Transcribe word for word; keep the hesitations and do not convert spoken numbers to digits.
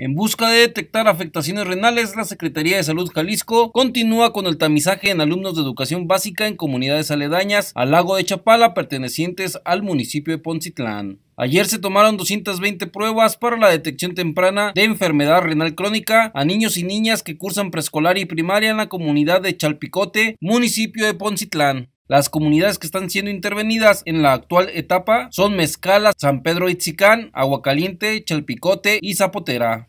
En busca de detectar afectaciones renales, la Secretaría de Salud Jalisco continúa con el tamizaje en alumnos de educación básica en comunidades aledañas al lago de Chapala pertenecientes al municipio de Poncitlán. Ayer se tomaron doscientas veinte pruebas para la detección temprana de enfermedad renal crónica a niños y niñas que cursan preescolar y primaria en la comunidad de Chalpicote, municipio de Poncitlán. Las comunidades que están siendo intervenidas en la actual etapa son Mezcala, San Pedro Itzicán, Agua Caliente, Chalpicote y Zapotera.